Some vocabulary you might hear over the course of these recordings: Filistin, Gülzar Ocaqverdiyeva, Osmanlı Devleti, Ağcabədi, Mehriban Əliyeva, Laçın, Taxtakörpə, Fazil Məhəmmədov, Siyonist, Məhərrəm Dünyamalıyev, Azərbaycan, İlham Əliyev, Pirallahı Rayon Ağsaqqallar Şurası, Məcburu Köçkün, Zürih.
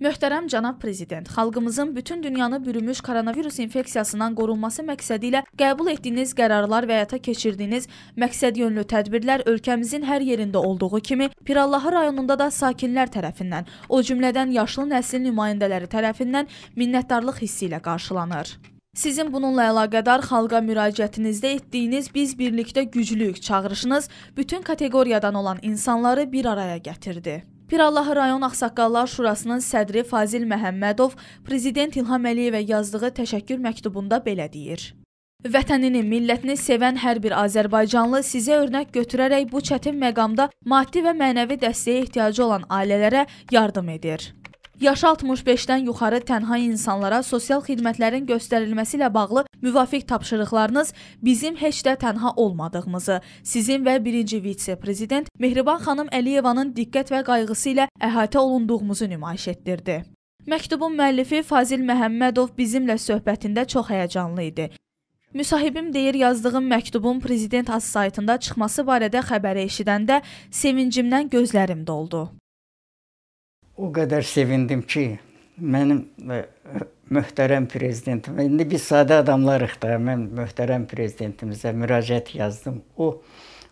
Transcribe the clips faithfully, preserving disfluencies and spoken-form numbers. Möhtərəm cənab prezident, xalqımızın bütün dünyanı bürümüş koronavirus infeksiyasından qorunması məqsədi ilə qəbul etdiyiniz qərarlar və həyata keçirdiyiniz məqsədyönlü tədbirlər ölkəmizin hər yerində olduğu kimi Pirallahı rayonunda da sakinlər tərəfindən, o cümlədən yaşlı nəslin nümayəndələri tərəfindən minnətdarlıq hissi ilə qarşılanır. Sizin bununla əlaqədar xalqa müraciətinizdə etdiyiniz "Biz birlikdə güclüyük" çağırışınız bütün kateqoriyadan olan insanları bir araya gətirdi. Pirallahı Rayon Ağsaqqallar Şurasının sədri Fazil Məhəmmədov Prezident İlham Əliyevə yazdığı təşəkkür məktubunda belə deyir. Vətənini, millətini sevən hər bir Azərbaycanlı sizə örnək götürərək bu çətin məqamda maddi və mənəvi dəstəyə ehtiyacı olan ailələrə yardım edir. Yaşı altmış beşdən yuxarı tənha insanlara sosial xidmətlərin göstərilməsi ilə bağlı müvafiq tapşırıqlarınız bizim heç də tənha olmadığımızı, sizin və birinci vitse-prezident Mehriban xanım Əliyevanın diqqət və qayğısı ilə əhatə olunduğumuzu nümayiş etdirdi. Məktubun müəllifi Fazil Məhəmmədov bizimlə söhbətində çox həyəcanlı idi. Müsahibim deyir, yazdığım məktubun prezident az saytında çıxması barədə xəbəri eşidəndə sevincimdən gözlərim doldu. O qədər sevindim ki, mənim möhtərəm prezidentim, indi biz sadə adamlarıq da, mən möhtərəm prezidentimizə müraciət yazdım. O,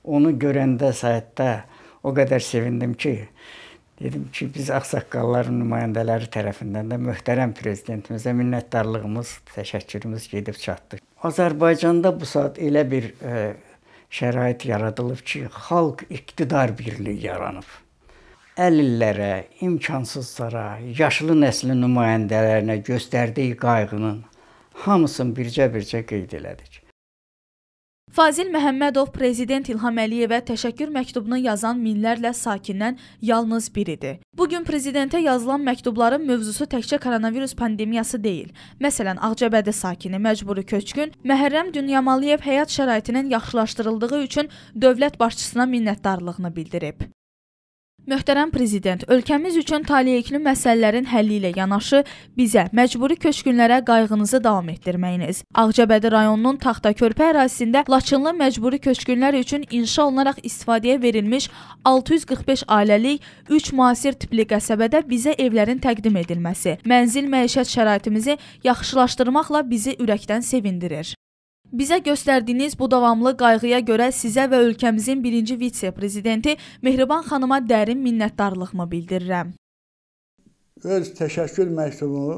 onu görəndə saytda o qədər sevindim ki, dedim ki, biz ağsaqqalların nümayəndələri tərəfindən də möhtərəm prezidentimizə minnətdarlığımız, təşəkkürümüz gedib çatdı. Azərbaycanda bu saat elə bir şərait yaradılıb ki, xalq iqtidar birliyi yaranıb. Əlillərə, imkansızlara, yaşlı nəslin nümayəndələrinə göstərdiyi qayğının hamısını bircə-bircə qeyd elədik. Fazil Məhəmmədov Prezident İlham Əliyevə təşəkkür məktubunu yazan minlərlə sakindən yalnız biridir. Bugün prezidentə yazılan məktubların mövzusu təkcə koronavirus pandemiyası deyil. Məsələn, Ağcabədi sakini Məcburu Köçkün, Məhərrəm Dünyamalıyev həyat şəraitinin yaxşılaşdırıldığı üçün dövlət başçısına minnətdarlığını bildirib. Möhtərəm prezident, ölkəmiz üçün taleyekli məsələlərin həlli ilə yanaşı bizə, məcburi köçkünlərə qayğınızı davam etdirməyiniz, Ağcabədi rayonunun Taxtakörpə ərazisində Laçınlı məcburi köçkünlər üçün inşa olunaraq istifadəyə verilmiş altı yüz qırx beş ailəlik üç müasir tipli qəsəbədə bizə evlərin təqdim edilməsi, mənzil məişət şəraitimizi yaxşılaşdırmaqla bizi ürəkdən sevindirir. Bizə göstərdiyiniz bu davamlı qayğıya görə sizə və ölkəmizin birinci vitse-prezidenti Mehriban xanıma dərin minnətdarlığımı bildirirəm. Öz təşəkkür məktubumu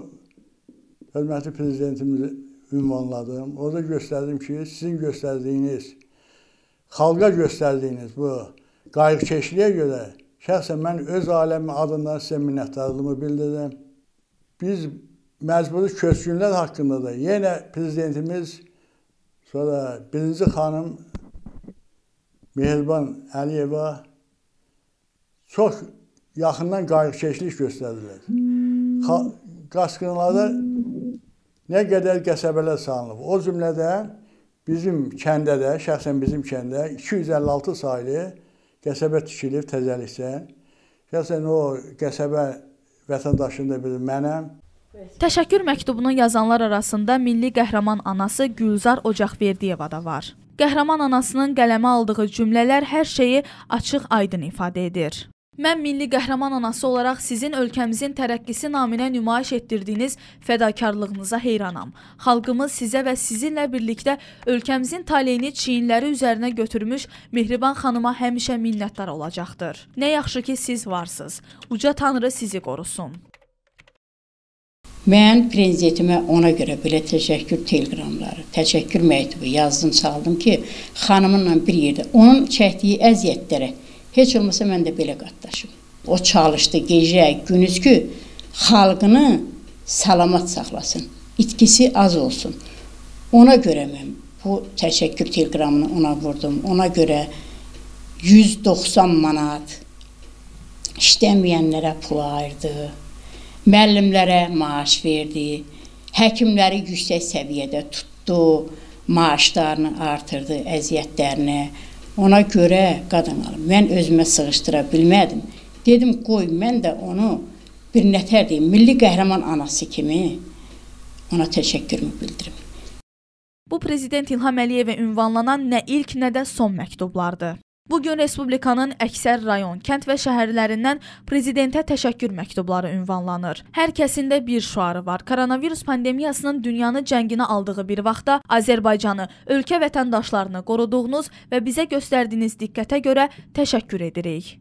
hörmətli prezidentimizi ünvanladım. Orada göstərdim ki, sizin göstərdiyiniz, xalqa göstərdiyiniz bu qayğıkeşliyə görə şəxsən mən öz aləmi adından sizə minnətdarlığımı bildirirəm. Biz məcburi köçkünlər haqqında da yenə prezidentimiz sonra birinci xanım Mehriban Əliyeva çox yaxından qayğıkeşlik göstərdilər. Qaçqınlarda nə qədər qəsəbələr salınıb. O cümlədə bizim kəndə də, şəxsən bizim kəndə iki yüz əlli altı saylı qəsəbə tikilib təzəlikdə. Şəxsən o qəsəbə vətəndaşında bir mənəm. Təşəkkür məktubunu yazanlar arasında milli qəhrəman anası Gülzar Ocaqverdiyeva da var. Qəhrəman anasının qələmə aldığı cümlələr hər şeyi açıq-aydın ifadə edir. Mən milli qəhrəman anası olaraq sizin ölkəmizin tərəqqisi naminə nümayiş etdirdiyiniz fədakarlığınıza heyranam. Xalqımız sizə və sizinlə birlikdə ölkəmizin taleyini çiyinləri üzərinə götürmüş Mehriban xanıma həmişə minnətdar olacaqdır. Nə yaxşı ki siz varsınız. Uca Tanrı sizi qorusun. Mən prezidentimə ona görə belə təşəkkür teleqramları, təşəkkür məktubu yazdım, saldım ki, xanımınla bir yerdə onun çəkdiyi əziyyətlərə heç olmasa mən də belə qatdaşım. O çalışdı gecə, gündüz ki, xalqını salamat saxlasın, itkisi az olsun. Ona görə mən bu təşəkkür teleqramını ona vurdum. Ona görə yüz doxsan manat işləməyənlərə pul ayırdı. Müəllimlərə maaş verdi, həkimləri yüksək səviyyədə tutdu, maaşlarını artırdı, əziyyətlərini. Ona görə qadın alım, mən özümə sığışdıra bilmədim. Dedim, qoy, mən də onu bir nətər deyim, milli qəhrəman anası kimi ona təşəkkürümü bildirim. Bu, Prezident İlham Əliyevə ünvanlanan nə ilk, nə də son məktublardı. Bugün Respublikanın əksər rayon, kənd və şəhərlərindən prezidentə təşəkkür məktubları ünvanlanır. Hər kəsində bir şüarı var. Koronavirus pandemiyasının dünyanı cənginə aldığı bir vaxtda Azərbaycanı, ölkə vətəndaşlarını qoruduğunuz və bizə göstərdiyiniz diqqətə görə təşəkkür edirik.